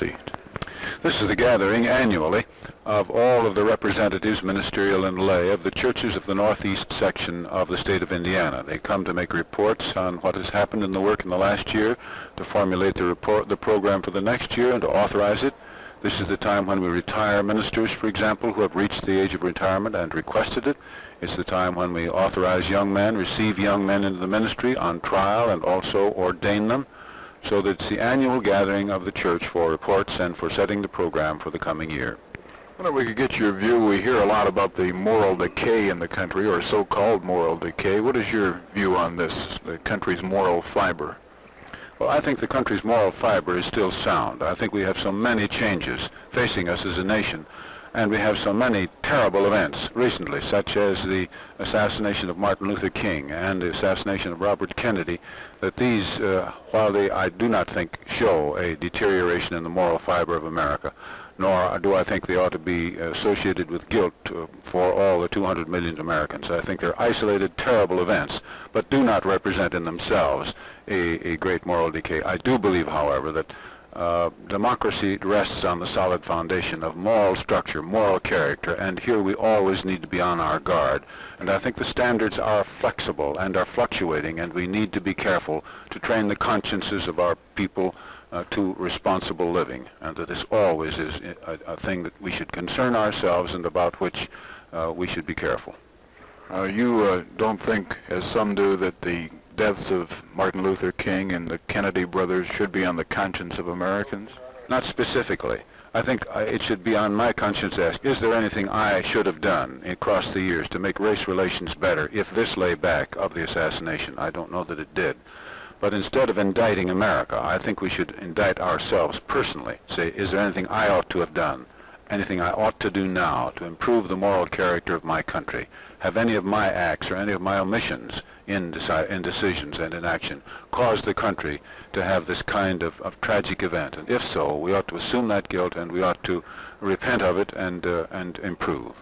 seat. This is the gathering annually of all of the representatives, ministerial and lay, of the churches of the northeast section of the state of Indiana. They come to make reports on what has happened in the work in the last year, to formulate the program for the next year, and to authorize it. This is the time when we retire ministers, for example, who have reached the age of retirement and requested it. It's the time when we authorize young men, receive young men into the ministry on trial, and also ordain them. So that it's the annual gathering of the church for reports and for setting the program for the coming year. I wonder if we could get your view. We hear a lot about the moral decay in the country, or so-called moral decay. What is your view on this, the country's moral fiber? Well, I think the country's moral fiber is still sound. I think we have so many changes facing us as a nation, and we have so many terrible events recently, such as the assassination of Martin Luther King and the assassination of Robert Kennedy, that these, while they, I do not think, show a deterioration in the moral fiber of America, nor do I think they ought to be associated with guilt for all the 200 million Americans. I think they're isolated, terrible events, but do not represent in themselves a great moral decay. I do believe, however, that democracy rests on the solid foundation of moral structure, moral character, and here we always need to be on our guard. And I think the standards are flexible and are fluctuating, and we need to be careful to train the consciences of our people to responsible living, and that this always is a thing that we should concern ourselves and about which we should be careful. You don't think, as some do, that the deaths of Martin Luther King and the Kennedy brothers should be on the conscience of Americans? Not specifically. I think it should be on my conscience as, is there anything I should have done across the years to make race relations better if this lay back of the assassination? I don't know that it did. But instead of indicting America, I think we should indict ourselves personally. Say, is there anything I ought to have done? Anything I ought to do now to improve the moral character of my country? Have any of my acts or any of my omissions in decisions and in action caused the country to have this kind of tragic event? And if so, we ought to assume that guilt, and we ought to repent of it and improve.